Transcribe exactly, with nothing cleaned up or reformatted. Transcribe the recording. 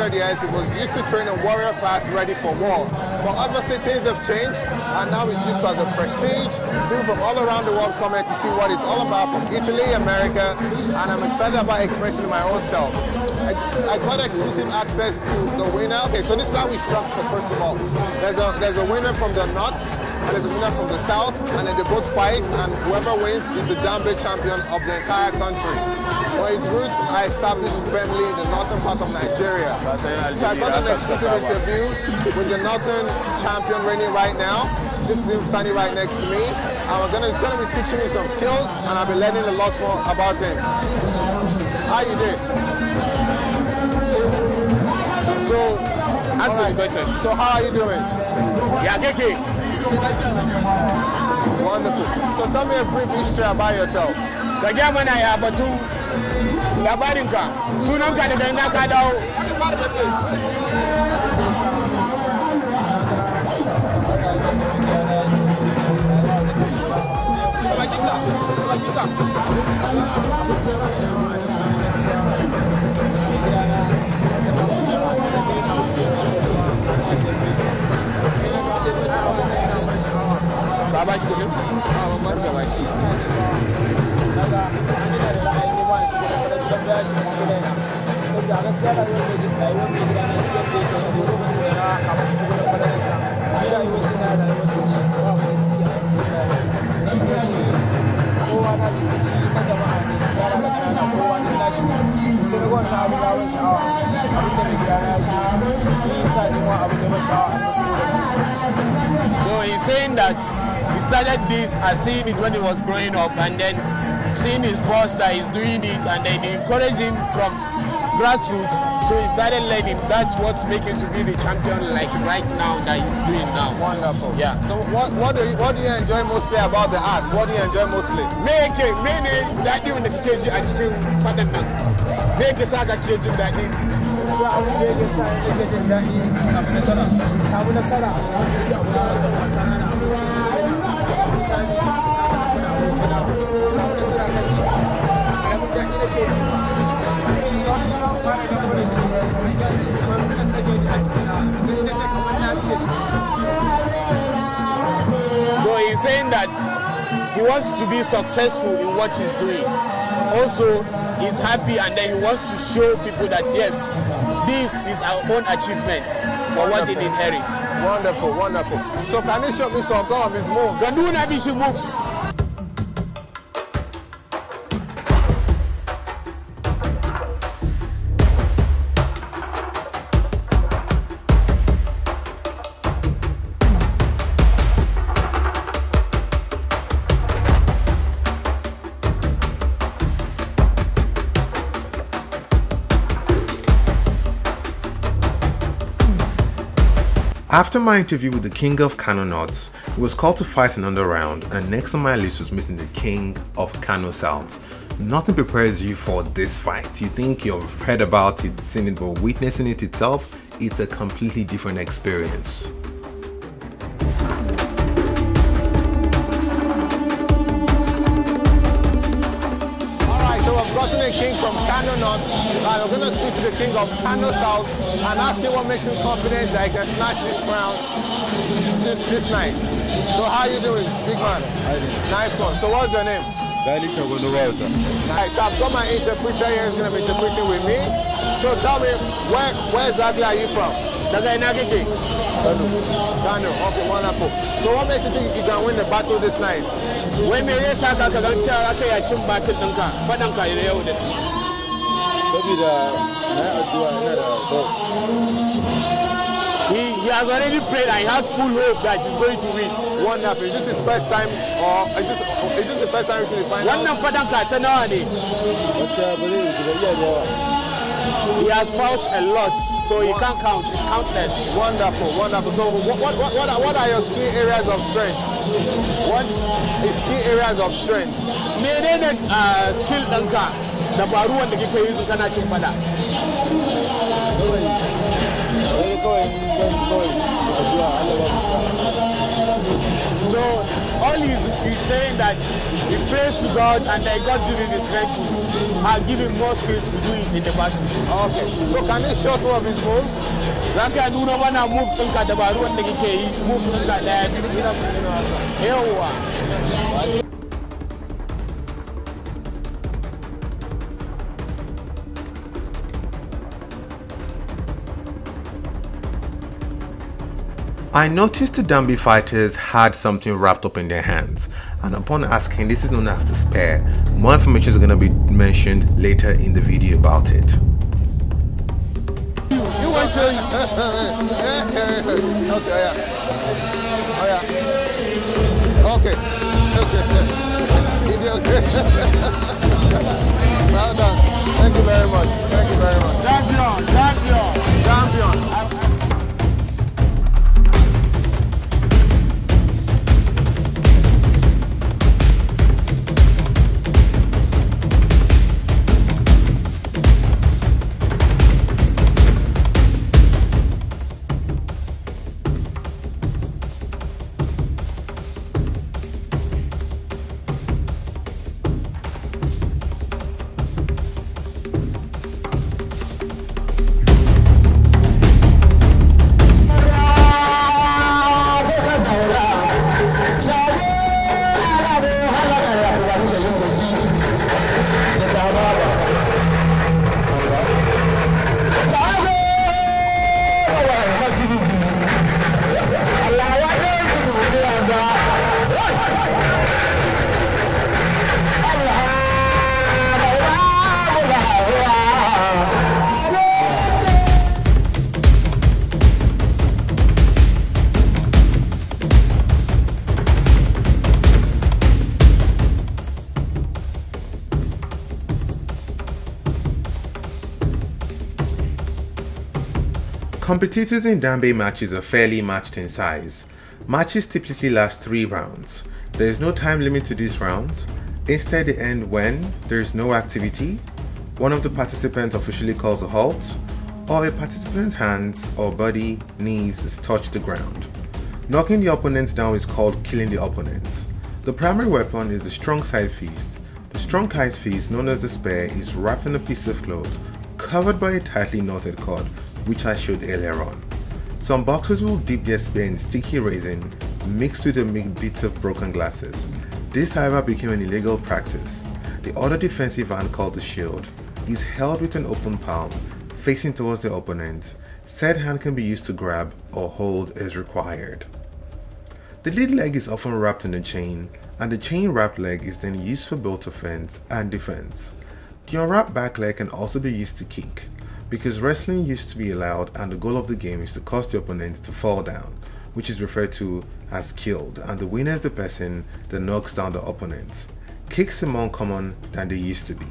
one hundred years, it was used to train a warrior class ready for war. But obviously things have changed, and now it's used as a prestige. People from all around the world come here to see what it's all about, from Italy, America, and I'm excited about expressing my own self. I, I got exclusive access to the winner. Okay, so this is how we structure, first of all. There's a, there's a winner from the North, and there's a winner from the South, and then they both fight, and whoever wins is the Dambé champion of the entire country. For its roots, I established family in the northern part of Nigeria. So I got an exclusive interview with the northern champion reigning right now. This is him standing right next to me. And we're gonna, he's going to be teaching me some skills, and I'll be learning a lot more about him. How you doing? So, answer the question. So how are you doing? Yeah, Kiki. Wonderful. So tell me a brief history about yourself. The game when I have a two. Labarinka, sunanka daga ina ka dawo? Babashi kenan? Ah, babashi. So he's saying that he started this as seeing it when he was growing up, and then seeing his boss that he's doing it, and then they encourage him from grassroots, so he started learning. That's what's making to be the champion like right now that he's doing now. Wonderful. Yeah. So what what do you what do you enjoy mostly about the art? What do you enjoy mostly? Make it, make it that even the K G and still father now. Make it saga K G that in. So I will make it saga K G that in. Sabuna Sara. Sabuna Sara. So he's saying that he wants to be successful in what he's doing. Also, he's happy, and then he wants to show people that yes, this is our own achievement for what he inherits. Wonderful, wonderful. So can you show me some of his moves? Ganduna Bishi moves. After my interview with the king of Kano North, he was called to fight another round, and next on my list was meeting the king of Kano South. Nothing prepares you for this fight. You think you've heard about it, seen it, but witnessing it itself, it's a completely different experience. King from Kano North, and we're going to speak to the king of Kano South and ask him what makes him confident that he can snatch this crown this night. So how are you doing, big man? Nice one. So what's your name? Nice. So I've got my interpreter here, he's going to be interpreting with me. So tell me, where, where exactly are you from? Kano. Kano, okay, wonderful. So what makes you think you can win the battle this night? When me race haka ka ga cewa kai ya cin battle ɗinka faɗan ka da yau da saboda na addu'a ina da He has already prayed and he has full hope that he's going to win. Wonderful. Is this his first time or is this, is this the first time to the final? Wannan faɗan ka ta nawa ne? He has fought a lot, so he can't count. It's countless. Wonderful, wonderful. So what what what are, what are your key areas of strength? What is key areas of strength? Menene skill ɗinka da faruwan da kike yi su kana cin fada. So all When he's, he's saying that he prays to God and that God gives him the strength to, and give him more skills to do it in the battle. Okay. So can you show some of his moves? Like I do not want to move some kind of a run, he moves some kind of a run. I noticed the Dambé fighters had something wrapped up in their hands, and upon asking, this is known as the spear. More information is going to be mentioned later in the video about it. You want to show you? Okay, yeah. Oh, yeah. Okay. Okay. Okay. Well done. Thank you very much. Thank you very much. Champion, champion, champion. I'm Competitors in Dambé matches are fairly matched in size. Matches typically last three rounds. There is no time limit to these rounds. Instead, they end when there is no activity, one of the participants officially calls a halt, or a participant's hands or body, knees is touched the ground. Knocking the opponents down is called killing the opponents. The primary weapon is the strong side fist. The strong side fist, known as the spear, is wrapped in a piece of cloth, covered by a tightly knotted cord, which I showed earlier on. Some boxers will dip their spear in sticky resin mixed with a bits of broken glasses. This, however, became an illegal practice. The other defensive hand, called the shield, is held with an open palm facing towards the opponent. Said hand can be used to grab or hold as required. The lead leg is often wrapped in a chain, and the chain wrapped leg is then used for both offense and defense. The unwrapped back leg can also be used to kick. Because wrestling used to be allowed, and the goal of the game is to cause the opponent to fall down, which is referred to as killed, and the winner is the person that knocks down the opponent. Kicks are more common than they used to be.